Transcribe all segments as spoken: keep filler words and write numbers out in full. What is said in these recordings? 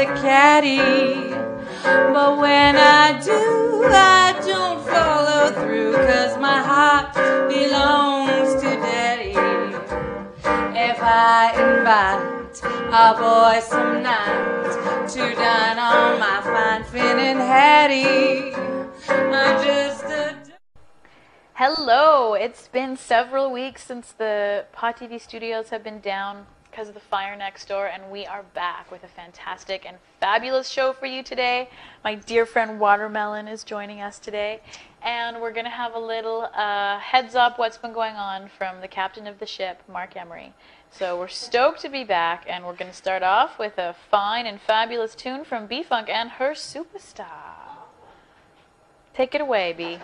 the caddy. But when I do, I don't follow through, 'cause my heart belongs to daddy. If I invite our boy some night to dine on my fine Finn and Hattie, I'm just a... Hello! It's been several weeks since the Pot T V studios have been down because of the fire next door, and we are back with a fantastic and fabulous show for you today. My dear friend Watermelon is joining us today, and we're going to have a little uh, heads up what's been going on from the captain of the ship, Marc Emery. So we're stoked to be back, and we're going to start off with a fine and fabulous tune from B Funk and her Superstar. Take it away, B.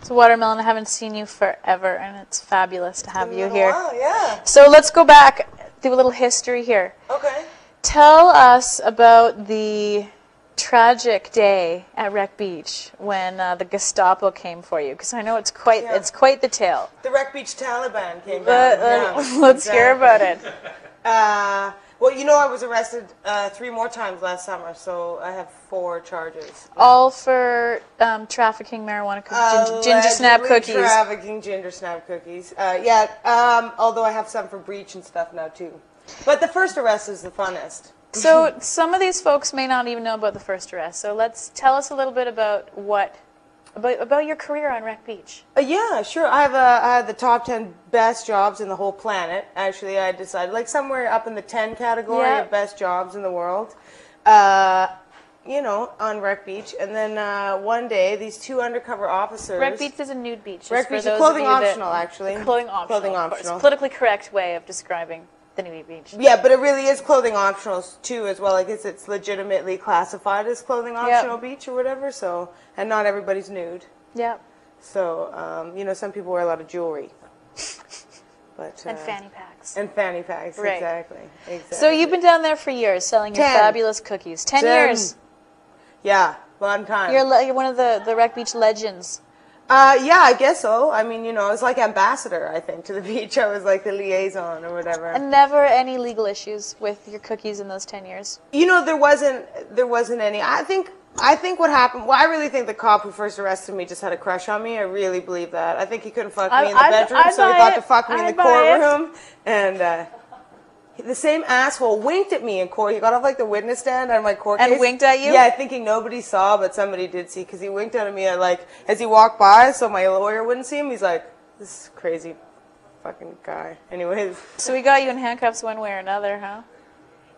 So Watermelon, I haven't seen you forever, and it's fabulous to have you here. Wow, yeah. So let's go back, do a little history here. Okay. Tell us about the tragic day at Wreck Beach when uh, the Gestapo came for you, because I know it's quite yeah. it's quite the tale. The Wreck Beach Taliban came. But, down. Uh, yeah. Let's exactly. hear about it. Uh, well, you know, I was arrested uh, three more times last summer, so I have four charges. Yeah. All for um, trafficking marijuana, ginger, ginger snap cookies. Trafficking ginger snap cookies. Uh, yeah, um, although I have some for breach and stuff now too. But the first arrest is the funnest. So some of these folks may not even know about the first arrest. So let's tell us a little bit about what about, about your career on Wreck Beach. Uh, yeah, sure. I have a I have the top ten best jobs in the whole planet. Actually, I decided like somewhere up in the ten category yeah. of best jobs in the world. Uh, you know, on Wreck Beach, and then uh, one day these two undercover officers. Wreck Beach is a nude beach. Wreck Beach is clothing optional, actually. Clothing optional. Clothing optional. It's a politically correct way of describing. Beach. Yeah, but it really is clothing optional too, as well. I guess it's legitimately classified as clothing optional yep. beach or whatever. So, and not everybody's nude. Yeah. So, um, you know, some people wear a lot of jewelry. But uh, and fanny packs. And fanny packs, right. exactly. Exactly. So you've been down there for years selling Ten. your fabulous cookies. Ten, Ten years. Yeah, long time. You're, le you're one of the the Wreck Beach legends. Uh, yeah, I guess so. I mean, you know, I was like ambassador, I think, to the beach. I was like the liaison or whatever. And never any legal issues with your cookies in those ten years? You know, there wasn't, there wasn't any. I think I think what happened, well, I really think the cop who first arrested me just had a crush on me. I really believe that. I think he couldn't fuck I, me in the I, bedroom, I, I so he thought it. to fuck me I in the courtroom. It. And uh, the same asshole winked at me in court. He got off like the witness stand on my court case. And winked at you? Yeah, thinking nobody saw, but somebody did see, because he winked at me at, like, as he walked by, so my lawyer wouldn't see him. He's like, this is crazy fucking guy. Anyways. So we got you in handcuffs one way or another, huh?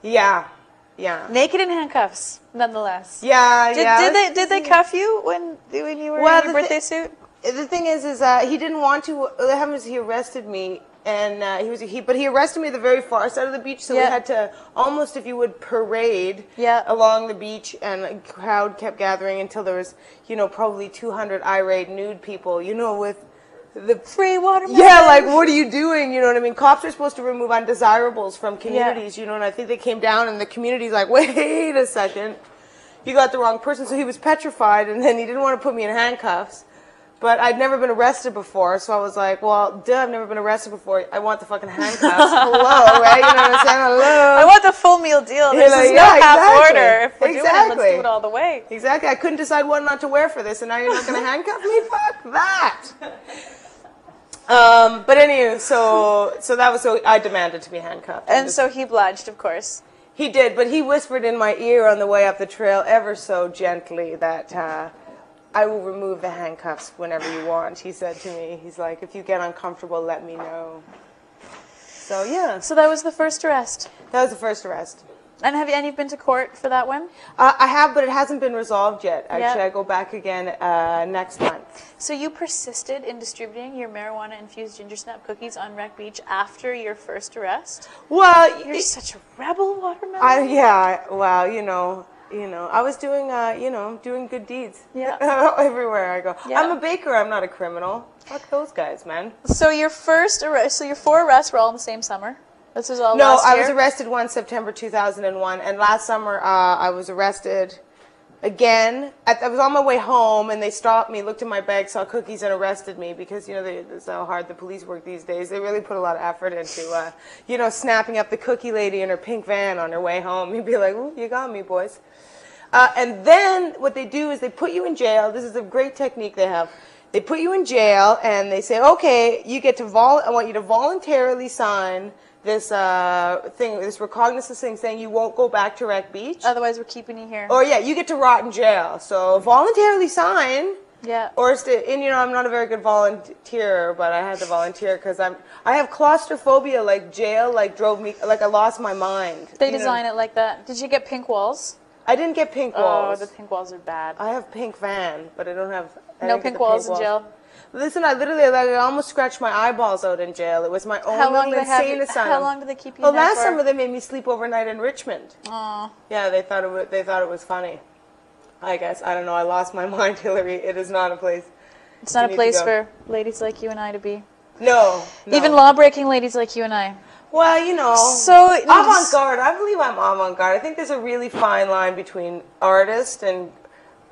Yeah. Yeah. Naked in handcuffs, nonetheless. Yeah, did, yeah. Did they did they cuff you when when you were well, in your birthday suit? The thing is, is uh, he didn't want to. What happened is he arrested me, and uh, he was he, but he arrested me at the very far side of the beach, so yeah. we had to almost, if you would, parade yeah. along the beach, and a crowd kept gathering until there was, you know, probably two hundred irate nude people, you know, with. The free watermelon. Yeah, like, what are you doing? You know what I mean? Cops are supposed to remove undesirables from communities, yeah. you know, and I think they came down and the community's like, wait a second, you got the wrong person. So he was petrified, and then he didn't want to put me in handcuffs. But I'd never been arrested before, so I was like, well, duh, I've never been arrested before. I want the fucking handcuffs. Hello, right? You know what I'm saying? Hello. I want the full meal deal. This like, is yeah, no half exactly. order. If we're exactly. doing it, let's do it all the way. Exactly. I couldn't decide what not to wear for this, and now you're not going to handcuff me? Fuck that. Um, but anyway, so so that was so I demanded to be handcuffed. And, and just, so he obliged, of course. He did, but he whispered in my ear on the way up the trail, ever so gently, that uh, I will remove the handcuffs whenever you want. He said to me, he's like, if you get uncomfortable, let me know. So yeah. So that was the first arrest. That was the first arrest. And have you and you've been to court for that one? Uh, I have, but it hasn't been resolved yet. Actually, yeah. I go back again uh, next month. So you persisted in distributing your marijuana-infused ginger snap cookies on Wreck Beach after your first arrest? Well, you're it, such a rebel, Watermelon. I, yeah. Well, you know, you know, I was doing, uh, you know, doing good deeds. Yeah. Everywhere I go. Yeah. I'm a baker. I'm not a criminal. Fuck those guys, man. So your first arrest. So your four arrests were all in the same summer. This was all no, last year? I was arrested one September two thousand one, and last summer uh, I was arrested again. I, I was on my way home, and they stopped me, looked in my bag, saw cookies, and arrested me because, you know, they, that's how hard the police work these days. They really put a lot of effort into, uh, you know, snapping up the cookie lady in her pink van on her way home. You'd be like, ooh, you got me, boys. Uh, and then what they do is they put you in jail. This is a great technique they have. They put you in jail, and they say, okay, you get to vol- I want you to voluntarily sign this uh, thing, this recognizance thing saying you won't go back to Wreck Beach. Otherwise, we're keeping you here. Or, yeah, you get to rot in jail. So, voluntarily sign. Yeah. Or, st and, you know, I'm not a very good volunteer, but I had to volunteer because I'm, I have claustrophobia, like jail, like drove me, like I lost my mind. They design it like that. Did you get pink walls? I didn't get pink walls. Oh, the pink walls are bad. I have pink van, but I don't have... I no pink walls pink in jail? Walls. Listen, I literally, like, I almost scratched my eyeballs out in jail. It was my own how little insane asylum. How long did they keep you? Well, last for? summer they made me sleep overnight in Richmond. Aww. Yeah, they thought it was, they thought it was funny. I guess I don't know. I lost my mind, Hilary. It is not a place. It's not a place for ladies like you and I to be. No, no. Even law-breaking ladies like you and I. Well, you know, so avant-garde. I believe I'm avant-garde. I think there's a really fine line between artist and.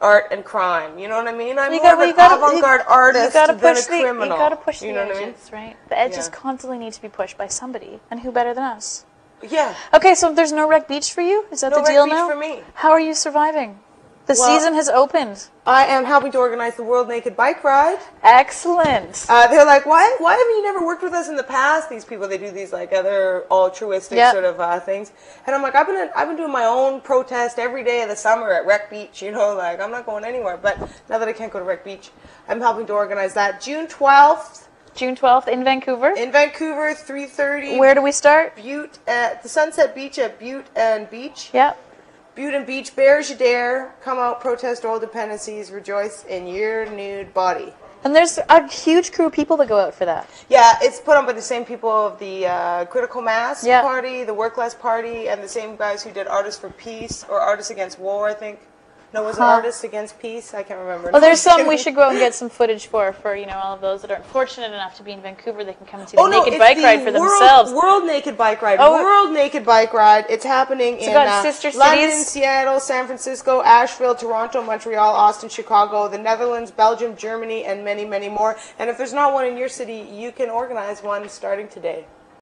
Art and crime, you know what I mean? I'm you more got, of an avant-garde artist you than push a criminal. The, you gotta push you the edges, I mean? right? The edges yeah. constantly need to be pushed by somebody, and who better than us? Yeah. Okay, so there's no Wreck Beach for you? Is that no the deal Wreck Beach now? for me. How are you surviving? The well, season has opened. I am helping to organize the World Naked Bike Ride. Excellent. Uh, they're like, why? Why have you never worked with us in the past? These people, they do these like other altruistic yep. sort of uh, things. And I'm like, I've been, I've been doing my own protest every day of the summer at Wreck Beach. You know, like I'm not going anywhere. But now that I can't go to Wreck Beach, I'm helping to organize that June twelfth. June twelfth in Vancouver. In Vancouver, three thirty. Where do we start? Bute at the Sunset Beach at Bute and Beach. Yep. Bute and Beach, bears you dare, come out, protest all dependencies, rejoice in your nude body. And there's a huge crew of people that go out for that. Yeah, it's put on by the same people of the uh, Critical Mass yeah. party, the Work Less party, and the same guys who did Artists for Peace, or Artists Against War, I think. No, was it huh. Artists Against Peace? I can't remember. Well, there's some we should go out and get some footage for, for you know, all of those that aren't fortunate enough to be in Vancouver. They can come and see the oh, no, Naked Bike the Ride for world, themselves. World Naked Bike Ride. Oh. World Naked Bike Ride. It's happening it's in uh, sister London, cities. Seattle, San Francisco, Asheville, Toronto, Montreal, Austin, Chicago, the Netherlands, Belgium, Germany, and many, many more. And if there's not one in your city, you can organize one starting today.